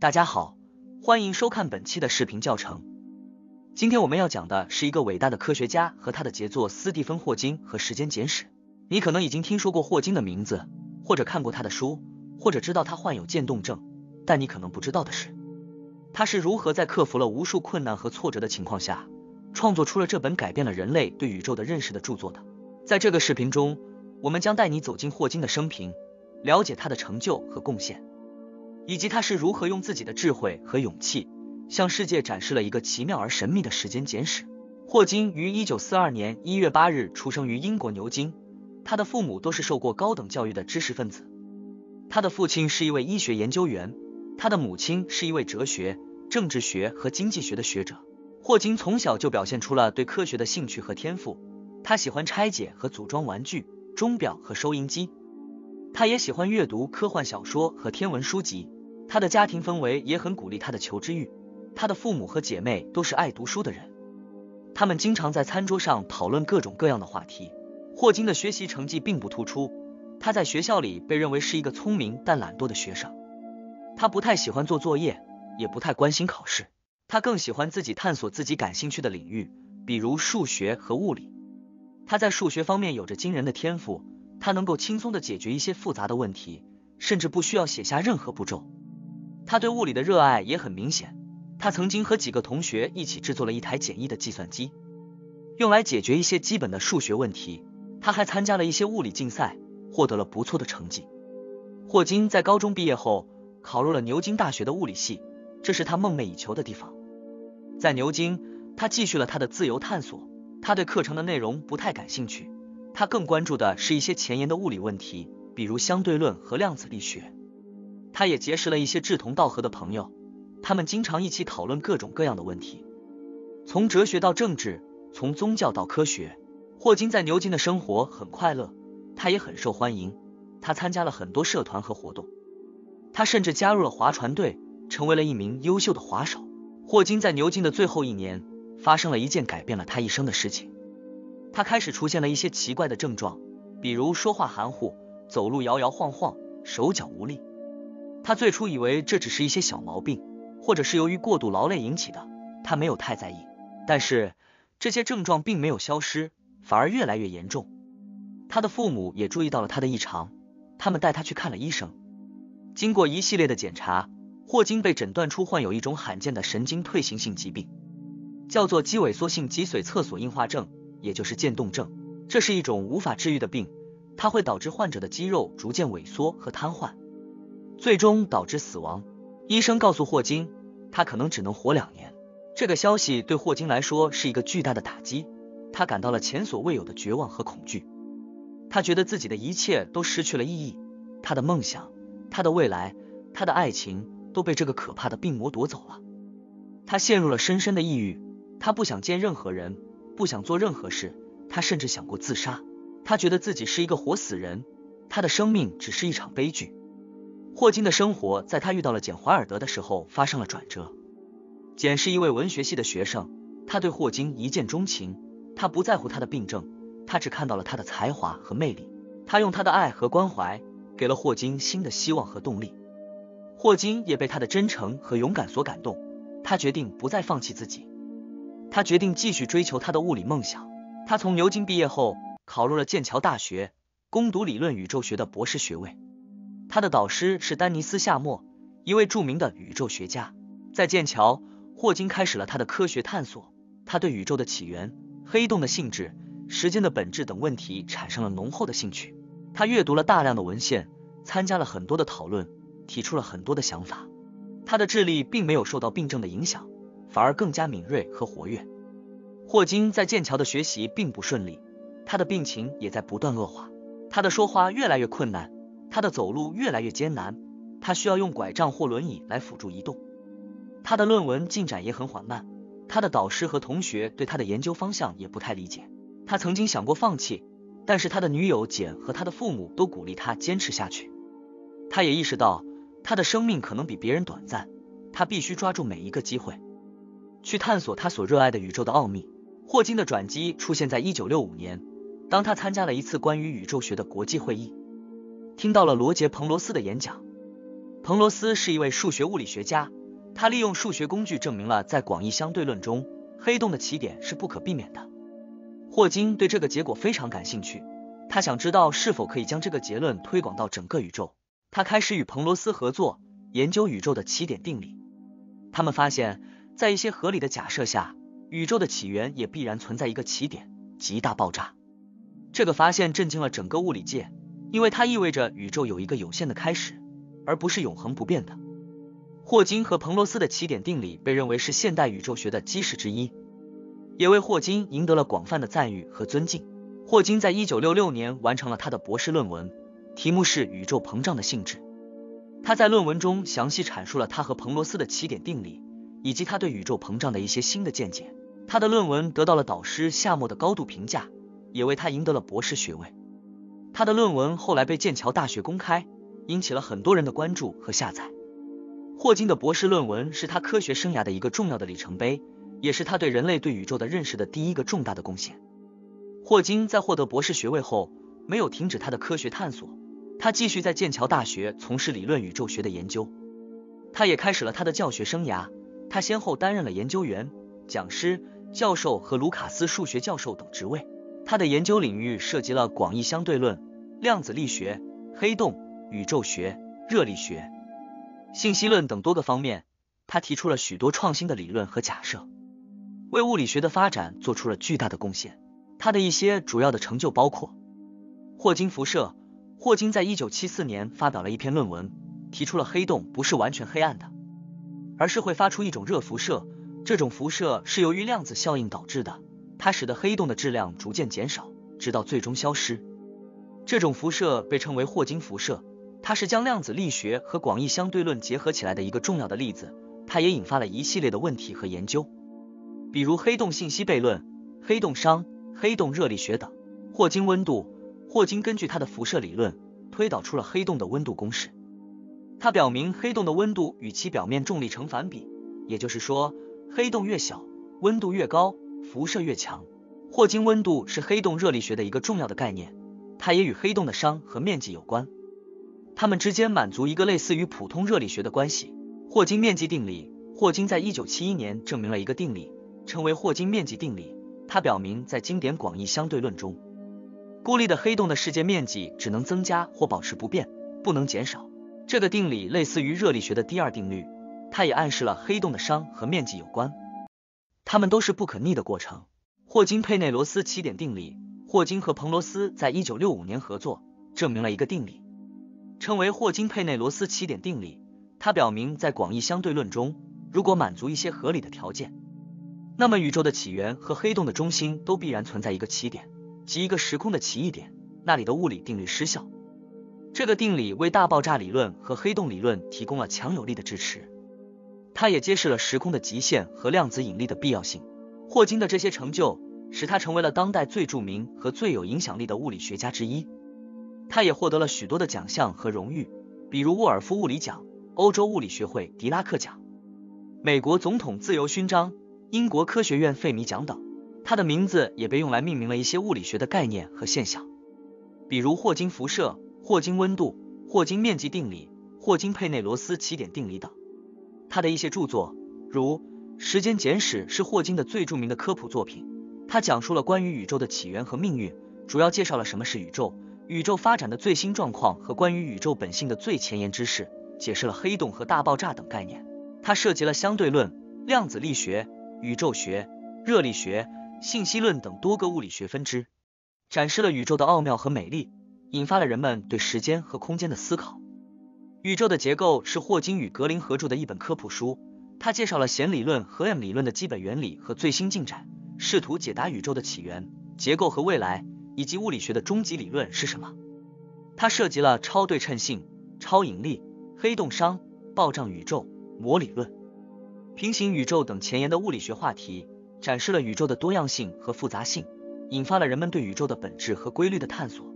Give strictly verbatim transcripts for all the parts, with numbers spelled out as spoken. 大家好，欢迎收看本期的视频教程。今天我们要讲的是一个伟大的科学家和他的杰作斯蒂芬·霍金和《时间简史》。你可能已经听说过霍金的名字，或者看过他的书，或者知道他患有渐冻症，但你可能不知道的是，他是如何在克服了无数困难和挫折的情况下，创作出了这本改变了人类对宇宙的认识的著作的。在这个视频中，我们将带你走进霍金的生平，了解他的成就和贡献，以及他是如何用自己的智慧和勇气向世界展示了一个奇妙而神秘的时间简史。霍金于一九四二年一月八日出生于英国牛津，他的父母都是受过高等教育的知识分子。他的父亲是一位医学研究员，他的母亲是一位哲学、政治学和经济学的学者。霍金从小就表现出了对科学的兴趣和天赋，他喜欢拆解和组装玩具、钟表和收音机。他也喜欢阅读科幻小说和天文书籍，他的家庭氛围也很鼓励他的求知欲。他的父母和姐妹都是爱读书的人，他们经常在餐桌上讨论各种各样的话题。霍金的学习成绩并不突出，他在学校里被认为是一个聪明但懒惰的学生。他不太喜欢做作业，也不太关心考试，他更喜欢自己探索自己感兴趣的领域，比如数学和物理。他在数学方面有着惊人的天赋，他能够轻松地解决一些复杂的问题，甚至不需要写下任何步骤。他对物理的热爱也很明显，他曾经和几个同学一起制作了一台简易的计算机，用来解决一些基本的数学问题。他还参加了一些物理竞赛，获得了不错的成绩。霍金在高中毕业后，考入了牛津大学的物理系，这是他梦寐以求的地方。在牛津，他继续了他的自由探索，他对课程的内容不太感兴趣。他更关注的是一些前沿的物理问题，比如相对论和量子力学。他也结识了一些志同道合的朋友，他们经常一起讨论各种各样的问题，从哲学到政治，从宗教到科学。霍金在牛津的生活很快乐，他也很受欢迎，他参加了很多社团和活动，他甚至加入了划船队，成为了一名优秀的划手。霍金在牛津的最后一年，发生了一件改变了他一生的事情。他开始出现了一些奇怪的症状，比如说话含糊，走路摇摇晃晃，手脚无力。他最初以为这只是一些小毛病，或者是由于过度劳累引起的，他没有太在意。但是这些症状并没有消失，反而越来越严重。他的父母也注意到了他的异常，他们带他去看了医生。经过一系列的检查，霍金被诊断出患有一种罕见的神经退行性疾病，叫做肌萎缩性脊髓侧索硬化症，也就是渐冻症。这是一种无法治愈的病，它会导致患者的肌肉逐渐萎缩和瘫痪，最终导致死亡。医生告诉霍金，他可能只能活两年。这个消息对霍金来说是一个巨大的打击，他感到了前所未有的绝望和恐惧。他觉得自己的一切都失去了意义，他的梦想、他的未来、他的爱情都被这个可怕的病魔夺走了。他陷入了深深的抑郁，他不想见任何人，不想做任何事，他甚至想过自杀。他觉得自己是一个活死人，他的生命只是一场悲剧。霍金的生活在他遇到了简·怀尔德的时候发生了转折。简是一位文学系的学生，他对霍金一见钟情，他不在乎他的病症，他只看到了他的才华和魅力。他用他的爱和关怀给了霍金新的希望和动力。霍金也被他的真诚和勇敢所感动，他决定不再放弃自己。他决定继续追求他的物理梦想。他从牛津毕业后，考入了剑桥大学，攻读理论宇宙学的博士学位。他的导师是丹尼斯·夏默，一位著名的宇宙学家。在剑桥，霍金开始了他的科学探索，他对宇宙的起源、黑洞的性质、时间的本质等问题产生了浓厚的兴趣。他阅读了大量的文献，参加了很多的讨论，提出了很多的想法。他的智力并没有受到病症的影响，反而更加敏锐和活跃。霍金在剑桥的学习并不顺利，他的病情也在不断恶化，他的说话越来越困难，他的走路越来越艰难，他需要用拐杖或轮椅来辅助移动。他的论文进展也很缓慢，他的导师和同学对他的研究方向也不太理解。他曾经想过放弃，但是他的女友简和他的父母都鼓励他坚持下去。他也意识到他的生命可能比别人短暂，他必须抓住每一个机会，去探索他所热爱的宇宙的奥秘。霍金的转机出现在一九六五年，当他参加了一次关于宇宙学的国际会议，听到了罗杰·彭罗斯的演讲。彭罗斯是一位数学物理学家，他利用数学工具证明了在广义相对论中，黑洞的起点是不可避免的。霍金对这个结果非常感兴趣，他想知道是否可以将这个结论推广到整个宇宙。他开始与彭罗斯合作，研究宇宙的起点定理。他们发现，在一些合理的假设下，宇宙的起源也必然存在一个起点——极大爆炸。这个发现震惊了整个物理界，因为它意味着宇宙有一个有限的开始，而不是永恒不变的。霍金和彭罗斯的起点定理被认为是现代宇宙学的基石之一，也为霍金赢得了广泛的赞誉和尊敬。霍金在一九六六年完成了他的博士论文，题目是《宇宙膨胀的性质》。他在论文中详细阐述了他和彭罗斯的起点定理，以及他对宇宙膨胀的一些新的见解。他的论文得到了导师夏默的高度评价，也为他赢得了博士学位。他的论文后来被剑桥大学公开，引起了很多人的关注和下载。霍金的博士论文是他科学生涯的一个重要的里程碑，也是他对人类对宇宙的认识的第一个重大的贡献。霍金在获得博士学位后，没有停止他的科学探索，他继续在剑桥大学从事理论宇宙学的研究。他也开始了他的教学生涯，他先后担任了研究员、讲师、教授和卢卡斯数学教授等职位。他的研究领域涉及了广义相对论、量子力学、黑洞、宇宙学、热力学、信息论等多个方面。他提出了许多创新的理论和假设，为物理学的发展做出了巨大的贡献。他的一些主要的成就包括霍金辐射。霍金在一九七四年发表了一篇论文，提出了黑洞不是完全黑暗的，而是会发出一种热辐射，这种辐射是由于量子效应导致的，它使得黑洞的质量逐渐减少，直到最终消失。这种辐射被称为霍金辐射，它是将量子力学和广义相对论结合起来的一个重要的例子。它也引发了一系列的问题和研究，比如黑洞信息悖论、黑洞熵、黑洞热力学等。霍金温度。霍金根据他的辐射理论，推导出了黑洞的温度公式。它表明黑洞的温度与其表面重力成反比，也就是说，黑洞越小，温度越高，辐射越强。霍金温度是黑洞热力学的一个重要的概念，它也与黑洞的熵和面积有关，它们之间满足一个类似于普通热力学的关系。霍金面积定理。霍金在一九七一年证明了一个定理，称为霍金面积定理。它表明在经典广义相对论中，孤立的黑洞的世界面积只能增加或保持不变，不能减少。这个定理类似于热力学的第二定律，它也暗示了黑洞的熵和面积有关，它们都是不可逆的过程。霍金佩内罗斯起点定理。霍金和彭罗斯在一九六五年合作，证明了一个定理，称为霍金佩内罗斯起点定理。它表明在广义相对论中，如果满足一些合理的条件，那么宇宙的起源和黑洞的中心都必然存在一个起点，即一个时空的奇异点，那里的物理定律失效。这个定理为大爆炸理论和黑洞理论提供了强有力的支持，它也揭示了时空的极限和量子引力的必要性。霍金的这些成就使他成为了当代最著名和最有影响力的物理学家之一。他也获得了许多的奖项和荣誉，比如沃尔夫物理奖、欧洲物理学会狄拉克奖、美国总统自由勋章、英国科学院费米奖等。他的名字也被用来命名了一些物理学的概念和现象，比如霍金辐射、霍金温度、霍金面积定理、霍金佩内罗斯起点定理等。他的一些著作，如《时间简史》是霍金的最著名的科普作品，他讲述了关于宇宙的起源和命运，主要介绍了什么是宇宙、宇宙发展的最新状况和关于宇宙本性的最前沿知识，解释了黑洞和大爆炸等概念。他涉及了相对论、量子力学、宇宙学、热力学、信息论等多个物理学分支，展示了宇宙的奥妙和美丽，引发了人们对时间和空间的思考。宇宙的结构是霍金与格林合著的一本科普书，它介绍了弦理论和 M 理论的基本原理和最新进展，试图解答宇宙的起源、结构和未来，以及物理学的终极理论是什么。它涉及了超对称性、超引力、黑洞熵、暴胀宇宙、膜理论、平行宇宙等前沿的物理学话题，展示了宇宙的多样性和复杂性，引发了人们对宇宙的本质和规律的探索。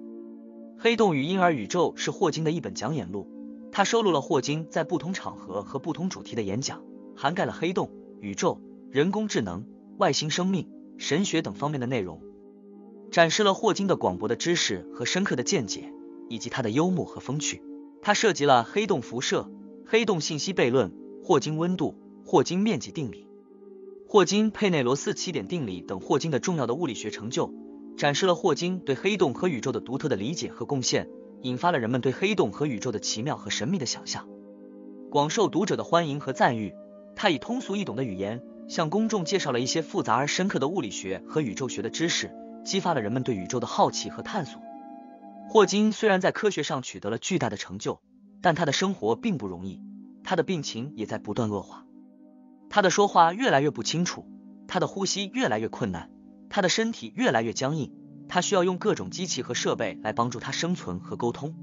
黑洞与婴儿宇宙是霍金的一本讲演录，它收录了霍金在不同场合和不同主题的演讲，涵盖了黑洞、宇宙、人工智能、外星生命、神学等方面的内容，展示了霍金的广博的知识和深刻的见解，以及他的幽默和风趣。它涉及了黑洞辐射、黑洞信息悖论、霍金温度、霍金面积定理、霍金佩内罗斯起点定理等霍金的重要的物理学成就，展示了霍金对黑洞和宇宙的独特的理解和贡献，引发了人们对黑洞和宇宙的奇妙和神秘的想象，广受读者的欢迎和赞誉。他以通俗易懂的语言向公众介绍了一些复杂而深刻的物理学和宇宙学的知识，激发了人们对宇宙的好奇和探索。霍金虽然在科学上取得了巨大的成就，但他的生活并不容易，他的病情也在不断恶化，他的说话越来越不清楚，他的呼吸越来越困难，他的身体越来越僵硬，他需要用各种机器和设备来帮助他生存和沟通。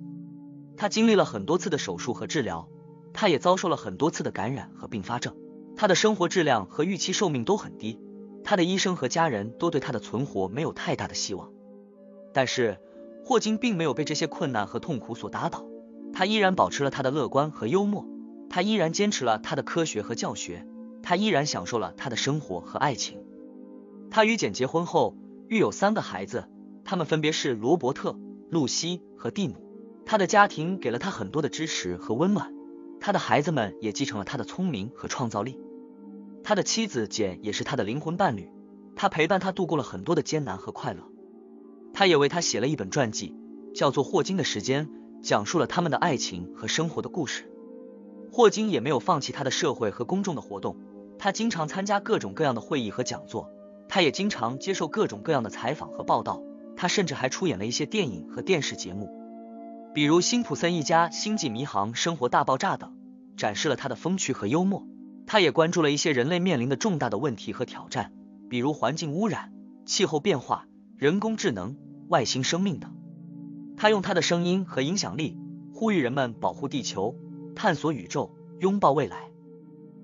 他经历了很多次的手术和治疗，他也遭受了很多次的感染和并发症，他的生活质量和预期寿命都很低，他的医生和家人都对他的存活没有太大的希望。但是霍金并没有被这些困难和痛苦所打倒，他依然保持了他的乐观和幽默，他依然坚持了他的科学和教学，他依然享受了他的生活和爱情。他与简结婚后育有三个孩子，他们分别是罗伯特、露西和蒂姆。他的家庭给了他很多的支持和温暖，他的孩子们也继承了他的聪明和创造力。他的妻子简也是他的灵魂伴侣，他陪伴他度过了很多的艰难和快乐。他也为他写了一本传记，叫做《霍金的时间》，讲述了他们的爱情和生活的故事。霍金也没有放弃他的社会和公众的活动，他经常参加各种各样的会议和讲座，他也经常接受各种各样的采访和报道，他甚至还出演了一些电影和电视节目，比如《辛普森一家》《星际迷航》《生活大爆炸》等，展示了他的风趣和幽默。他也关注了一些人类面临的重大的问题和挑战，比如环境污染、气候变化、人工智能、外星生命等。他用他的声音和影响力呼吁人们保护地球、探索宇宙、拥抱未来。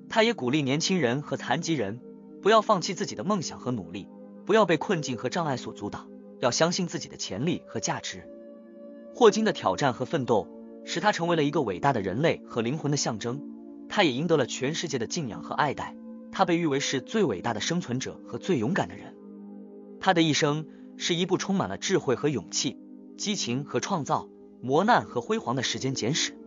他也鼓励年轻人和残疾人不要放弃自己的梦想和努力，不要被困境和障碍所阻挡，要相信自己的潜力和价值。霍金的挑战和奋斗使他成为了一个伟大的人类和灵魂的象征，他也赢得了全世界的敬仰和爱戴，他被誉为是最伟大的生存者和最勇敢的人。他的一生是一部充满了智慧和勇气、激情和创造、磨难和辉煌的时间简史。